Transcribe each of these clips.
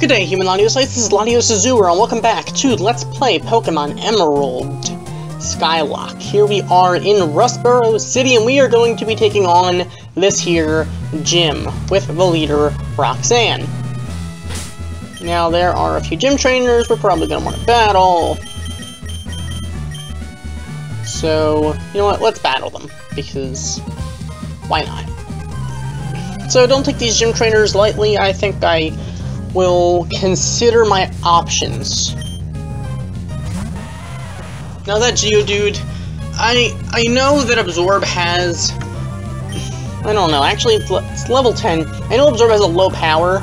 Good day, human Latiosites, this is Latios Azura, and welcome back to Let's Play Pokemon Emerald Skylocke. Here we are in Rustboro City, and we are going to be taking on this here gym with the leader, Roxanne. Now, there are a few gym trainers we're probably going to want to battle. So, you know what, let's battle them, because why not? So, don't take these gym trainers lightly. I think I will consider my options. Now that Geodude, I know that Absorb has, I don't know, actually it's level 10. I know Absorb has a low power,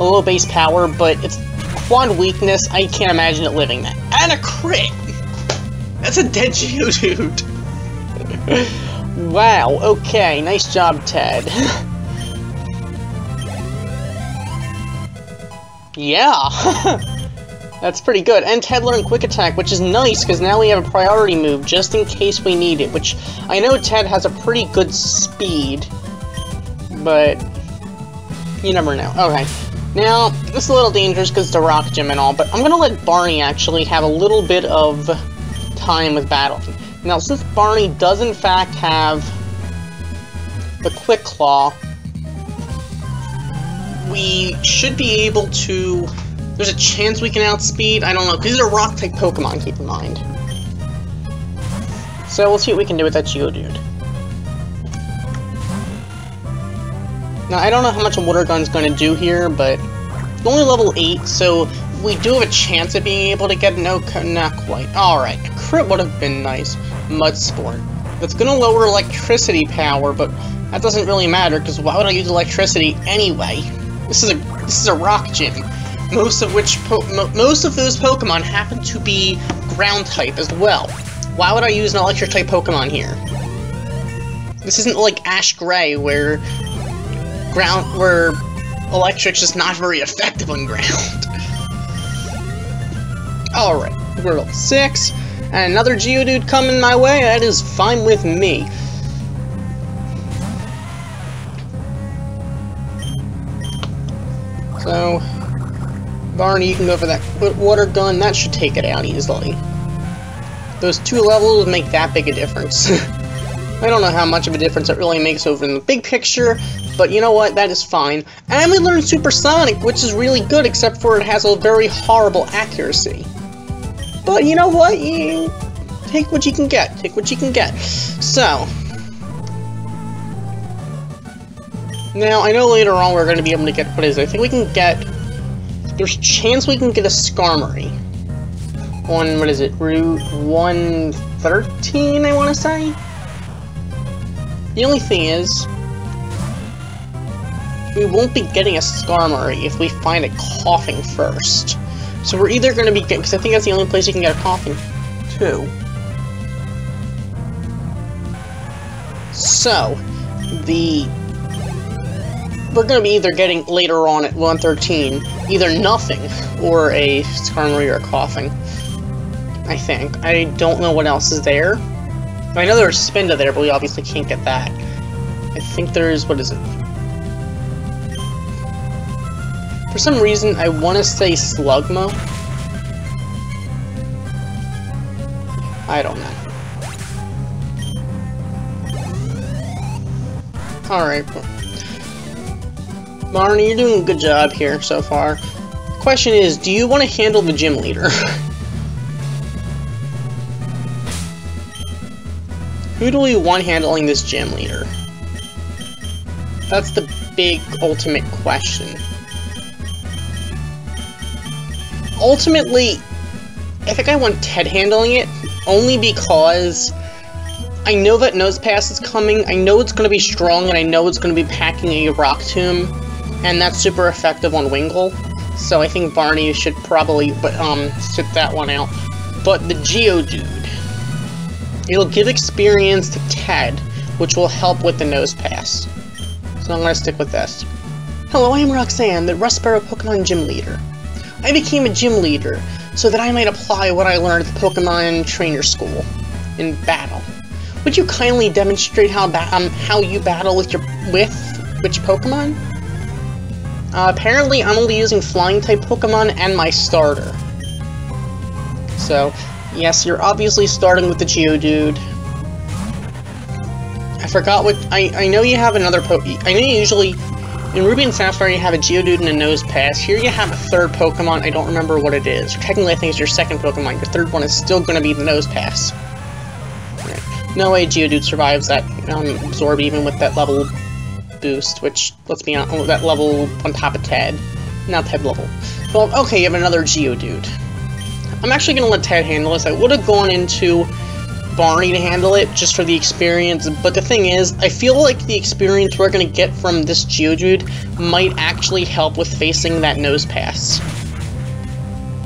a low base power, but it's quad weakness. I can't imagine it living that. And a crit! That's a dead Geodude! Wow, okay, nice job, Ted. Yeah, that's pretty good. And Ted learned Quick Attack, which is nice, because now we have a priority move, just in case we need it, which I know Ted has a pretty good speed, but you never know. Okay, now, this is a little dangerous because it's a rock gym and all, but I'm going to let Barney actually have a little bit of time with battling. Now, since Barney does in fact have the Quick Claw, we should be able to, there's a chance we can outspeed, I don't know, because these are rock-type Pokemon, keep in mind. So we'll see what we can do with that Geodude. Now, I don't know how much a Water Gun's going to do here, but it's only level 8, so we do have a chance of being able to get no, not quite. Alright, a crit would have been nice. Mud Sport. That's going to lower electricity power, but that doesn't really matter, because why would I use electricity anyway? This is a rock gym, most of those Pokemon happen to be ground type as well. Why would I use an electric type Pokemon here? This isn't like Ash Gray, where electric's just not very effective on ground. All right, we're level 6, and another Geodude coming my way. That is fine with me. So, Barney, you can go for that Water Gun. That should take it out easily. Those 2 levels make that big a difference. I don't know how much of a difference it really makes over in the big picture, but you know what, that is fine. And we learned Supersonic, which is really good, except for it has a very horrible accuracy. But you know what, you take what you can get, take what you can get. So, now, I know later on we're going to be able to get, what is it, I think we can get, there's a chance we can get a Skarmory on, what is it, Route 113, I want to say? The only thing is, we won't be getting a Skarmory if we find a Koffing first. So we're either going to be getting, because I think that's the only place you can get a Koffing, too. So, we're going to be either getting, later on at 113, either nothing, or a Skarmory or a Koffing, I think. I don't know what else is there. I know there's Spinda there, but we obviously can't get that. I think there's, what is it? For some reason, I want to say Slugma. I don't know. Alright, Barney, you're doing a good job here so far. Question is, do you want to handle the gym leader? Who do we want handling this gym leader? That's the big ultimate question. Ultimately, I think I want Ted handling it, only because I know that Nosepass is coming, I know it's going to be strong, and I know it's going to be packing a Rock Tomb. And that's super effective on Wingull, so I think Barney should probably sit that one out. But the Geodude, it'll give experience to Ted, which will help with the Nosepass. So I'm gonna stick with this. Hello, I am Roxanne, the Rustboro Pokemon Gym Leader. I became a gym leader so that I might apply what I learned at the Pokemon Trainer School in battle. Would you kindly demonstrate how you battle with which Pokemon? Apparently I'm only using Flying-type Pokemon and my starter. So, yes, you're obviously starting with the Geodude. I forgot what- I know you have another I know you usually- in Ruby and Sapphire you have a Geodude and a Nosepass. Here you have a third Pokemon, I don't remember what it is. Technically I think it's your second Pokemon, your third one is still gonna be the Nosepass. Right. No way Geodude survives that absorb even with that level boost, which, let's be honest, that level on top of Ted. Not Ted level. Well, okay, you have another Geodude. I'm actually gonna let Ted handle this. I would've gone into Barney to handle it, just for the experience, but the thing is, I feel like the experience we're gonna get from this Geodude might actually help with facing that Nosepass.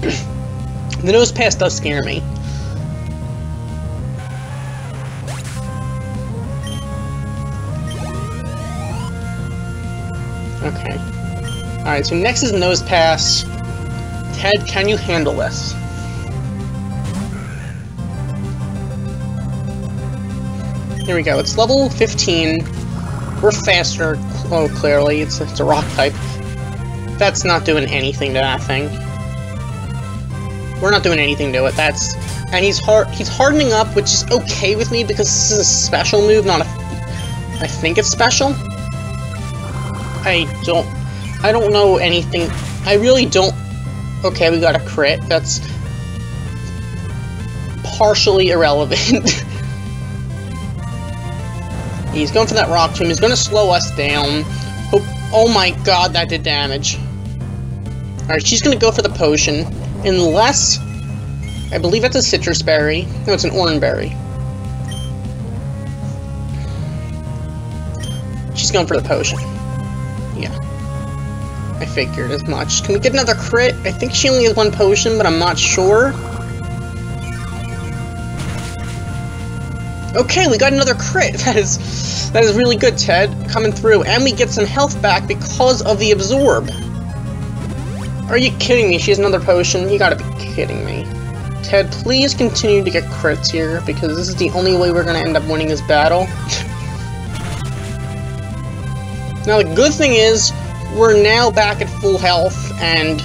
The Nosepass does scare me. Okay. Alright, so next is Nosepass. Ted, can you handle this? Here we go, it's level 15. We're faster, oh clearly, it's a rock type. That's not doing anything to that thing. We're not doing anything to it, that's... And he's hardening up, which is okay with me because this is a special move, not a... I think it's special? I don't know anything, I really don't... Okay, we got a crit, that's... partially irrelevant. He's going for that rock tomb. He's going to slow us down. Oh my god, that did damage. Alright, she's going to go for the potion. Unless... I believe that's a citrus berry. No, it's an orange berry. She's going for the potion. Yeah. I figured as much. Can we get another crit? I think she only has one potion, but I'm not sure. Okay, we got another crit. That is really good, Ted. Coming through, and we get some health back because of the absorb. Are you kidding me? She has another potion. You gotta be kidding me. Ted, please continue to get crits here because this is the only way we're gonna end up winning this battle. Now the good thing is we're now back at full health, and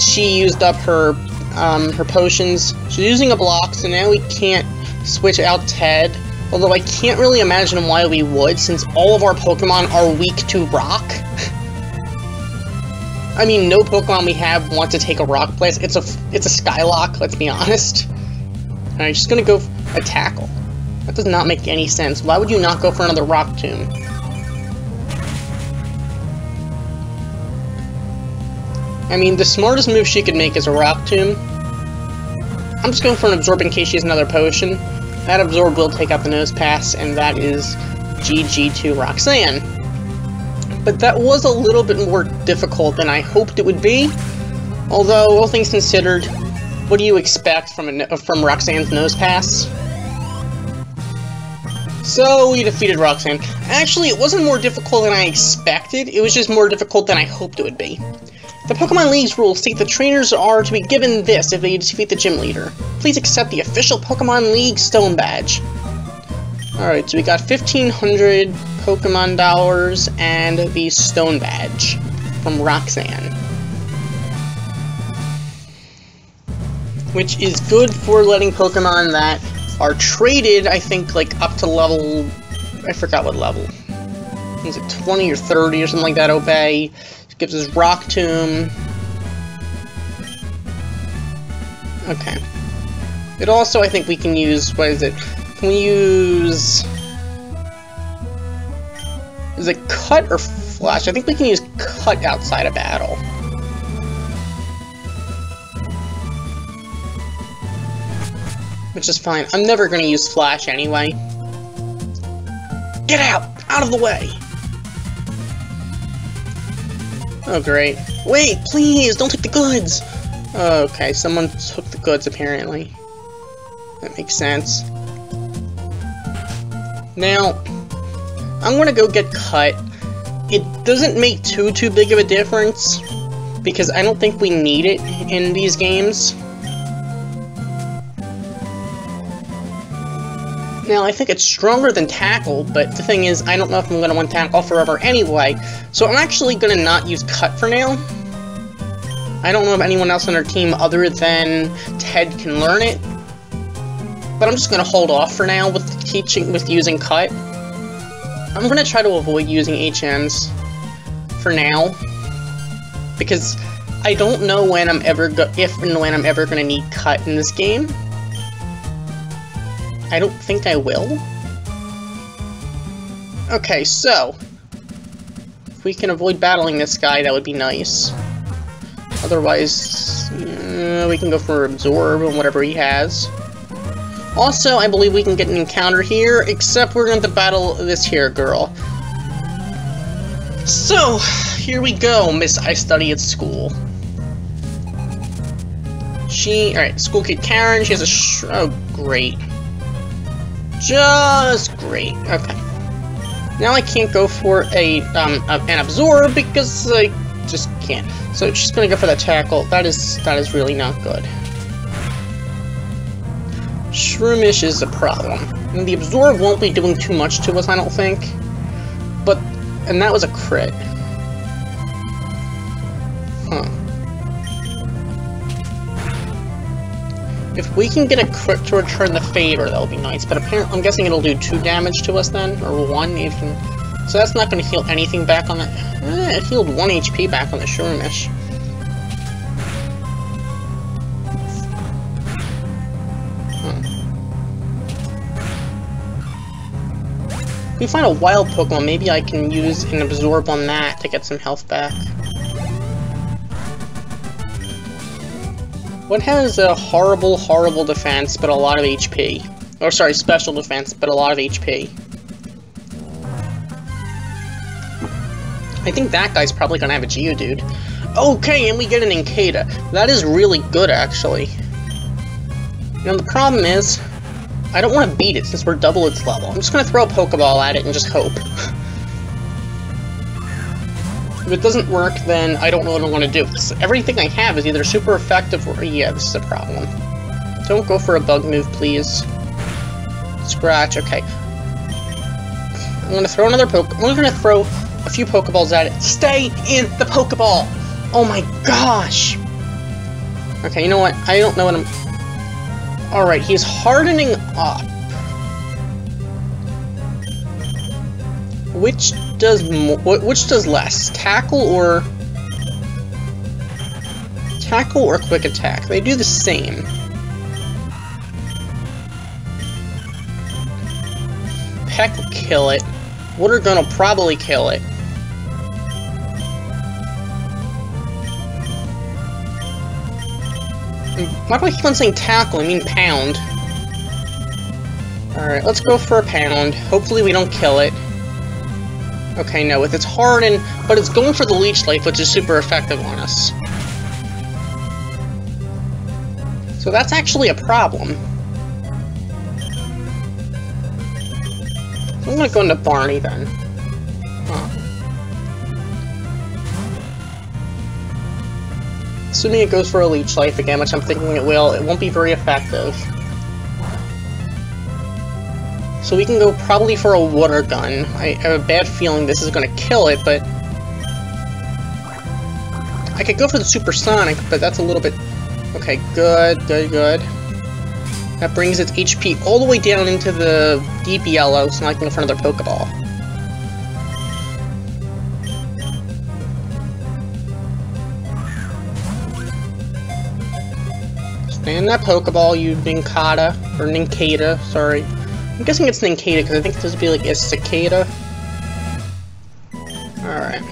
she used up her her potions. She's using a block, so now we can't switch out Ted, although I can't really imagine why we would, since all of our Pokemon are weak to rock. I mean, no Pokemon we have want to take a rock place. It's a Skylocke, let's be honest. Alright, she's gonna go for a tackle. That does not make any sense. Why would you not go for another rock tomb? I mean, the smartest move she could make is a rock tomb. I'm just going for an absorb in case she has another potion. That absorb will take out the Nosepass, and that is GG to Roxanne. But that was a little bit more difficult than I hoped it would be. Although, all things considered, what do you expect from Roxanne's Nosepass? So, we defeated Roxanne. Actually, it wasn't more difficult than I expected, it was just more difficult than I hoped it would be. The Pokemon League's rules state that trainers are to be given this if they defeat the gym leader. Please accept the official Pokemon League Stone Badge. Alright, so we got 1,500 Pokemon dollars and the Stone Badge from Roxanne. Which is good for letting Pokemon that are traded, I think, like up to level... I forgot what level. Is it 20 or 30 or something like that, obey? Gives us Rock Tomb. Okay. It also, I think we can use, what is it? Can we use... Is it Cut or Flash? I think we can use Cut outside of battle. Which is fine. I'm never gonna use Flash anyway. Get out! Out of the way! Oh, great. Wait, please, don't take the goods! Okay, someone took the goods, apparently. That makes sense. Now, I'm gonna go get Cut. It doesn't make too big of a difference, because I don't think we need it in these games. Now, I think it's stronger than Tackle, but the thing is, I don't know if I'm going to want Tackle forever anyway, so I'm actually going to not use Cut for now. I don't know if anyone else on our team other than Ted can learn it, but I'm just going to hold off for now with using Cut. I'm going to try to avoid using HMs for now, because I don't know when I'm ever if and when I'm ever going to need Cut in this game. I don't think I will. Okay, so if we can avoid battling this guy, that would be nice. Otherwise, we can go for Absorb and whatever he has. Also, I believe we can get an encounter here, except we're going to battle this here girl. So, here we go, Miss I Study at School. Alright, School Kid Karen, she has a oh, great. Just great, okay. Now I can't go for a, an Absorb because I just can't. So she's gonna go for that Tackle. That is really not good. Shroomish is a problem. And the Absorb won't be doing too much to us, I don't think. But, and that was a crit. Huh. If we can get a crit to return the favor, that'll be nice. But apparently, I'm guessing it'll do 2 damage to us then, or 1 even. So that's not gonna heal anything back on that. It healed 1 HP back on the Shroomish. If we find a wild Pokemon, maybe I can use an Absorb on that to get some health back. What has a horrible, horrible defense, but a lot of HP? Or sorry, special defense, but a lot of HP. I think that guy's probably gonna have a Geodude. Okay, and we get an Nincada. That is really good, actually. Now the problem is, I don't want to beat it since we're double its level. I'm just going to throw a Pokeball at it and just hope. If it doesn't work, then I don't know what I want to do. Everything I have is either super effective or... yeah, this is a problem. Don't go for a bug move, please. Scratch, okay. I'm going to throw another I'm only going to throw a few Pokeballs at it. Stay in the Pokeball! Oh my gosh! Okay, you know what? I don't know what I'm... Alright, he's hardening up. Which does less? Tackle or Quick Attack? They do the same. Peck will kill it. Water Gun will probably kill it. Why do I keep on saying Tackle? I mean Pound. Alright, let's go for a Pound. Hopefully we don't kill it. Okay, no, with its Harden, but it's going for the Leech Life, which is super effective on us. So that's actually a problem. I'm gonna go into Barney then. Assuming it goes for a Leech Life again, which I'm thinking it will, it won't be very effective. So we can go probably for a Water Gun. I have a bad feeling this is going to kill it, but... I could go for the Supersonic, but that's a little bit... Okay, good, good, good. That brings its HP all the way down into the deep yellow, so now I can go for another Pokeball. And that Pokeball, you Nincada, or Nincada, sorry. I'm guessing it's Nincada, because I think this would be like a Cicada. Alright.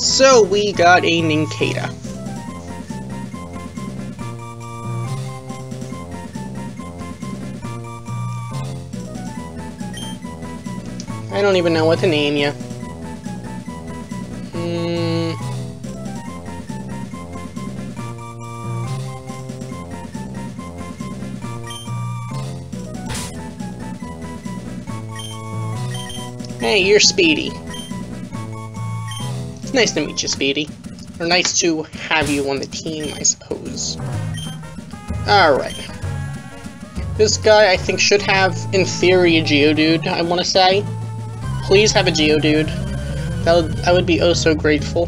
So, we got a Nincada. I don't even know what to name you. Hey, you're Speedy. It's nice to meet you, Speedy. Or nice to have you on the team, I suppose. Alright. This guy, I think, should have, in theory, a Geodude, I want to say. Please have a Geodude. I would be oh so grateful.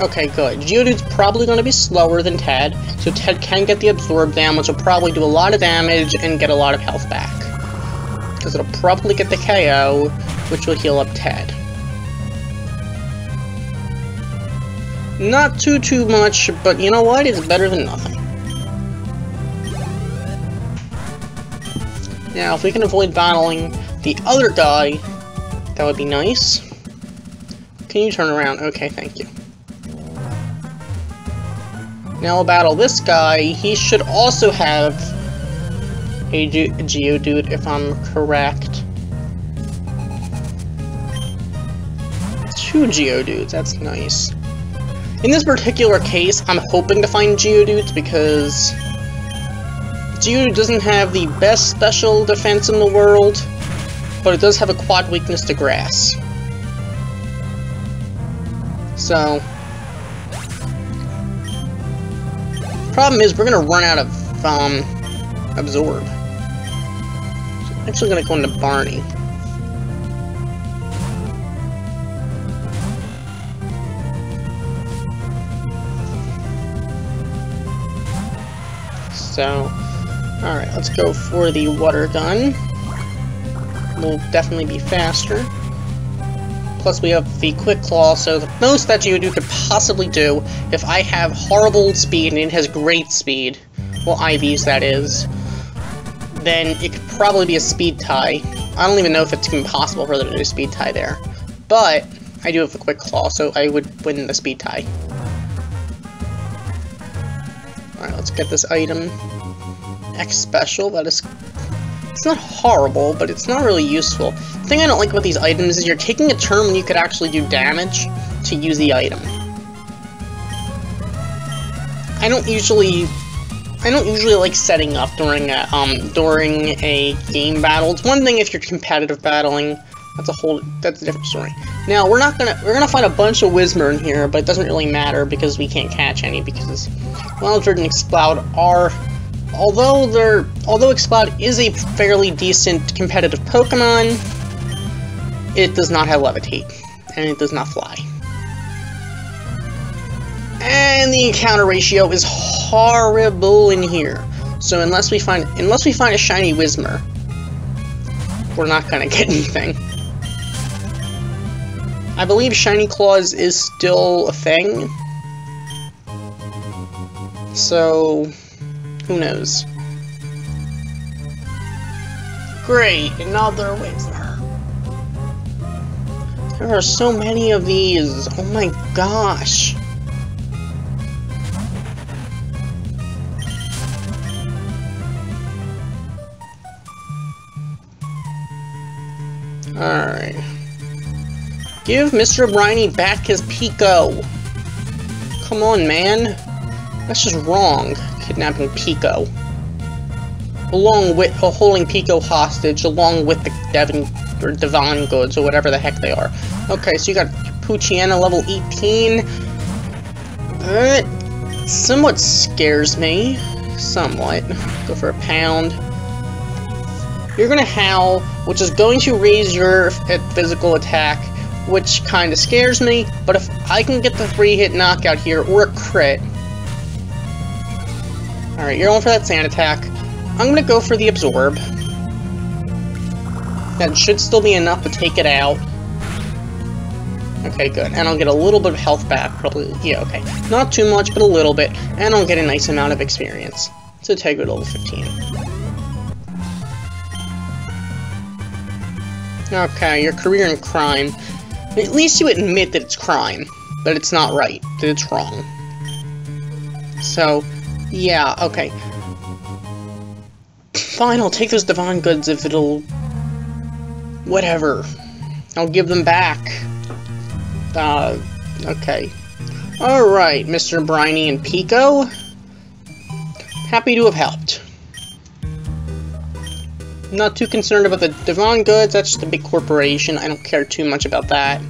Okay, good. Geodude's probably going to be slower than Ted, so Ted can get the Absorb down, which will probably do a lot of damage and get a lot of health back. Because it'll probably get the KO, which will heal up Ted. Not too much, but you know what? It's better than nothing. Now, if we can avoid battling the other guy, that would be nice. Can you turn around? Okay, thank you. Now I'll battle this guy. He should also have a Geodude, if I'm correct. 2 Geodudes, that's nice. In this particular case, I'm hoping to find Geodudes because Geodude doesn't have the best special defense in the world, but it does have a quad weakness to grass. So, problem is we're gonna run out of absorb. So I'm actually gonna go into Barney. So, alright, let's go for the water gun. We'll definitely be faster. Plus we have the Quick Claw, so the most that Geodude could possibly do, if I have horrible speed and it has great speed, well, IVs that is, then it could probably be a speed tie. I don't even know if it's even possible for them to do a speed tie there. But I do have the Quick Claw, so I would win the speed tie. Alright, let's get this item. X special, that is... It's not horrible, but it's not really useful. The thing I don't like about these items is you're taking a turn when you could actually do damage to use the item. I don't usually like setting up during a game battle. It's one thing if you're competitive battling. That's a different story. Now we're gonna find a bunch of Whismur in here, but it doesn't really matter because we can't catch any because Wilder and Exploud are. Although Exploud is a fairly decent competitive Pokemon, it does not have Levitate, and it does not fly. And the encounter ratio is horrible in here. So unless we find a shiny Whismur, we're not gonna get anything. I believe Shiny Claws is still a thing. So who knows? Great, another Whismur. There are so many of these. Oh my gosh. Alright. Give Mr. Briney back his Pico. Come on, man. That's just wrong. Kidnapping Pico, along with holding Pico hostage, along with the Devon goods or whatever the heck they are. Okay, so you got Poochiena level 18. That somewhat scares me. Somewhat. Go for a pound. You're gonna howl, which is going to raise your physical attack, which kind of scares me. But if I can get the 3-hit knockout here or a crit. Alright, you're going for that sand attack. I'm gonna go for the absorb. That should still be enough to take it out. Okay, good. And I'll get a little bit of health back, probably. Yeah, okay. Not too much, but a little bit. And I'll get a nice amount of experience. So take it level 15. Okay, your career in crime. At least you admit that it's crime. That it's not right. That it's wrong. So... yeah, okay. Fine, I'll take those Devon goods if it'll... whatever. I'll give them back. Okay. Alright, Mr. Briney and Pico. Happy to have helped. Not too concerned about the Devon goods, that's just a big corporation. I don't care too much about that.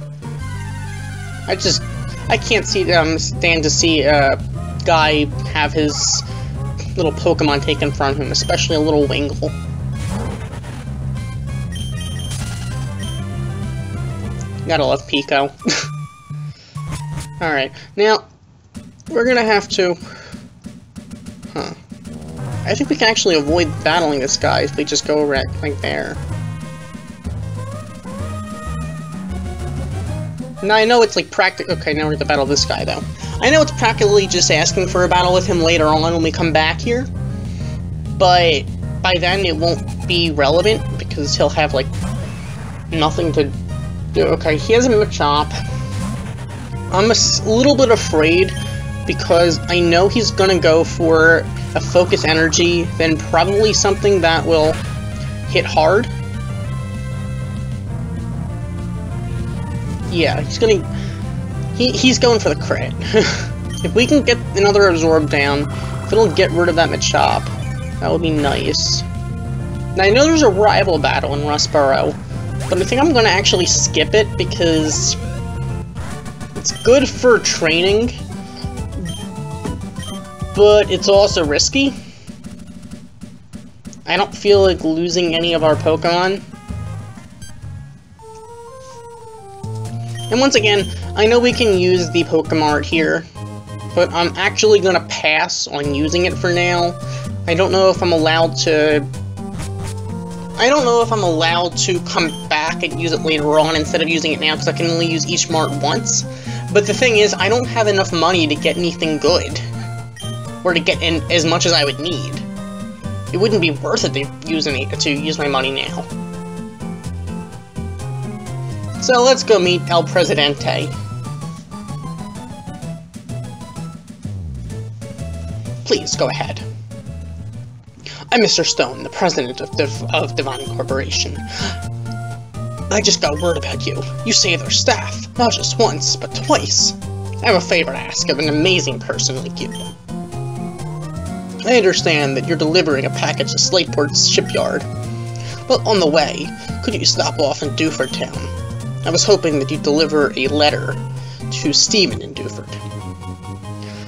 I can't stand to see, guy have his little Pokemon taken from him, especially a little Wingull. Gotta love Pico. Alright, now, we're gonna have to... Huh. I think we can actually avoid battling this guy if we just go right there. Now I know it's like okay, now we're gonna battle this guy, though. I know it's practically just asking for a battle with him later on when we come back here, but by then it won't be relevant because he'll have, like, nothing to do. Okay, he has a Machop. I'm a little bit afraid because I know he's gonna go for a Focus Energy, then probably something that will hit hard. Yeah, he's gonna... He's going for the crit. If we can get another Absorb down, if it'll get rid of that Machop, that would be nice. Now, I know there's a rival battle in Rustboro, but I think I'm gonna actually skip it because... It's good for training, but it's also risky. I don't feel like losing any of our Pokemon. And once again, I know we can use the Pokemart here, but I'm actually gonna pass on using it for now. I don't know if I'm allowed to... I don't know if I'm allowed to come back and use it later on instead of using it now, because I can only use each mart once. But the thing is, I don't have enough money to get anything good, or to get in as much as I would need. It wouldn't be worth it to use my money now. So let's go meet El Presidente. Please, go ahead. I'm Mr. Stone, the president of Devon Corporation. I just got word about you. You saved our staff, not just once, but twice. I have a favor to ask of an amazing person like you. I understand that you're delivering a package to Slateport's shipyard. But on the way, could you stop off in Dewford Town? I was hoping that you'd deliver a letter to Stephen in Dewford.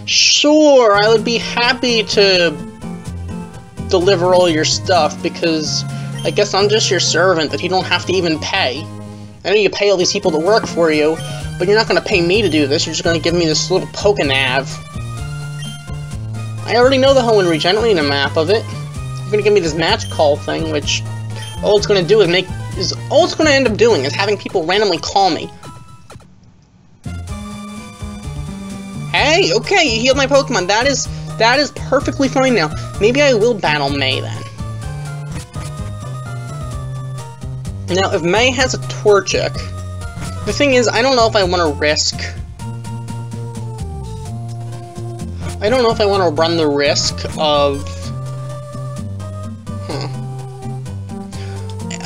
Sure, I would be happy to deliver all your stuff, because I guess I'm just your servant that you don't have to even pay. I know you pay all these people to work for you, but you're not going to pay me to do this, you're just going to give me this little PokéNav. I already know the Hoenn region, I don't need a map of it. You're going to give me this match call thing, which all it's going to do is make... is all it's going to end up doing is having people randomly call me. Hey, okay, you healed my Pokemon. That is perfectly fine now. Maybe I will battle May then. Now, if May has a Torchic, the thing is, I don't know if I want to risk. I don't know if I want to run the risk of...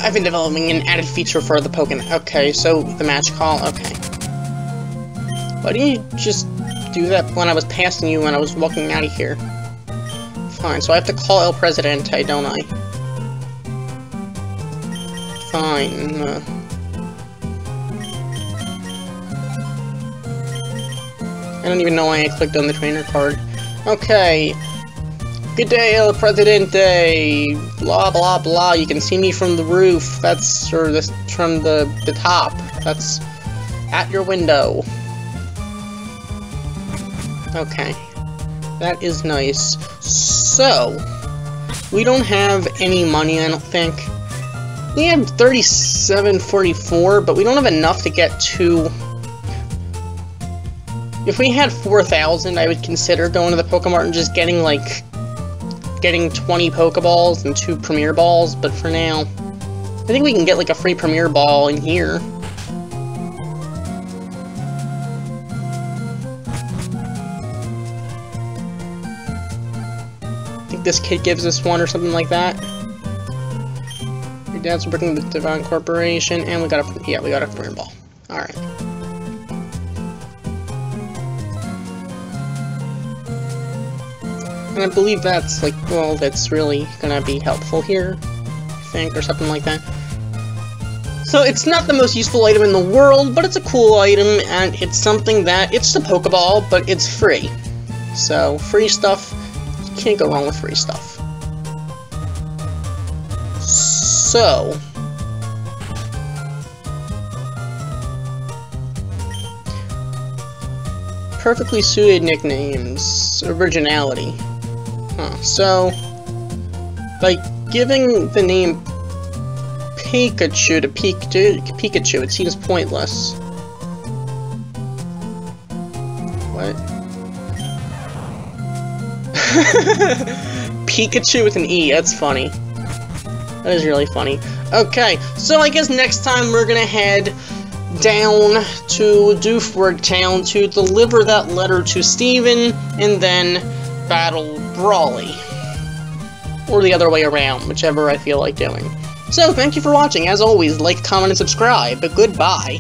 I've been developing an added feature for the Pokemon. Okay, so the match call, okay. Why didn't you just do that when I was passing you when I was walking out of here? Fine, so I have to call El Presidente, don't I? Fine. I don't even know why I clicked on the trainer card. Okay. Good day, El Presidente! Blah, blah, blah. You can see me from the roof. That's... or this, from the top. That's... at your window. Okay. That is nice. So... we don't have any money, I don't think. We have 37.44, but we don't have enough to get to... If we had 4,000, I would consider going to the Pokemart and just getting, like... getting 20 Pokeballs and 2 Premier Balls, but for now, I think we can get like a free Premier Ball in here. I think this kid gives us one or something like that. Your dad's working with the Devon Corporation, and we got a, yeah, we got a Premier Ball. Alright. And I believe that's, like, well, that's really gonna be helpful here, I think, or something like that. So it's not the most useful item in the world, but it's a cool item, and it's something that, it's the Pokeball, but it's free. So free stuff, you can't go wrong with free stuff. So perfectly suited nicknames, originality. So by giving the name Pikachu to Pikachu, it seems pointless. What? Pikachu with an E, that's funny. That is really funny. Okay, so I guess next time we're gonna head down to Dewford Town to deliver that letter to Stephen, and then battle Brawly. Or the other way around, whichever I feel like doing. So, thank you for watching. As always, like, comment, and subscribe, but goodbye.